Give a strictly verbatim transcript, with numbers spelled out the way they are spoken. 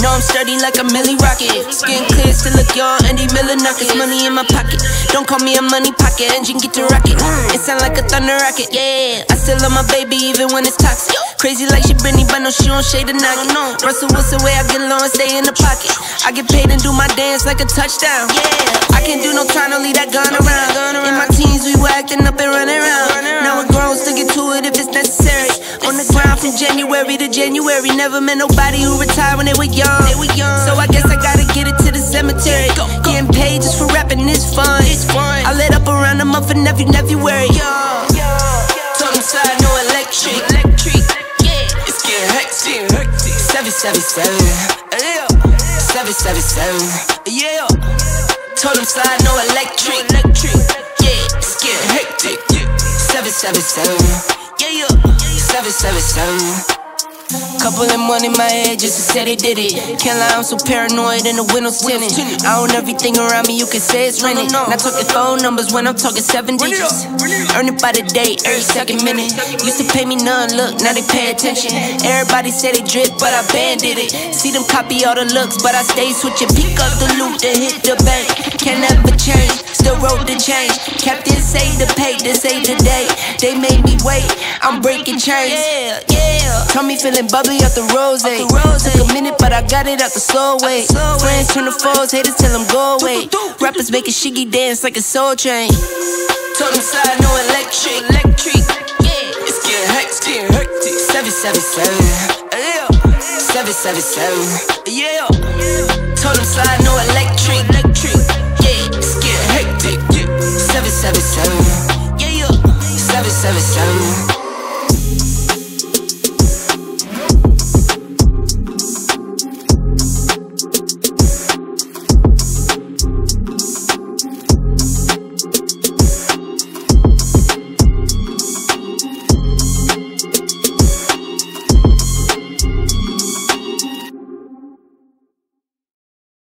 Know I'm sturdy like a Millie Rocket. Skin clear, still look young, Andy Miller knockers. Money in my pocket, don't call me a money pocket. Engine get to rocket, it sound like a thunder rocket. Yeah, I still love my baby even when it's toxic. Crazy like she Britney, but no, she don't shade a noggin. Russell Wilson, where I get low and stay in the pocket. I get paid and do my dance like a touchdown. Yeah, I can't do no time, don't leave that gun around. In my teens, we were acting up and running around. Now we're grown, still get to it if it's necessary. On the ground from January to January. Never met nobody who retired when they were young. They were young. So I guess I gotta get it to the cemetery. Go, go. Getting paid just for rapping is fun. It's fun. I lit up around the month of nephew, nephew, worry. Tongue side, no electric. Electric. Yeah. It's getting hectic. seven seven seven. Yeah. seven seven seven. Yeah. Told him slide, no electric. Electric. Yeah. It's getting hectic. seven seven seven. Yeah, yeah. seven seven seven. Couple of money in my head just to say they did it. Can't lie, I'm so paranoid and the windows tinted. I own everything around me, you can say it's rented. Not talking phone numbers when I'm talking seven digits. Earn it by the day, every second minute. Used to pay me none, look, now they pay attention. Everybody say they drip, but I banded it. See them copy all the looks, but I stay switching. Pick up the loot, then hit the bank. Can never change, still road to change. Captain say the pay, this ain't the day. They made me wait, I'm breaking chains. Yeah, yeah. Call me feeling bubbly out the rose. Took a minute, but I got it out the slow way. Friends turn to foes, haters tell them go away. Rappers make a shiggy dance like a soul train. Totem slide, no electric. Electric. Yeah. It's getting hectic. seven seven seven. Yeah. seven seven seven. Yeah. Totem slide, no electric. Electric. Yeah. It's getting hectic. seven seven seven.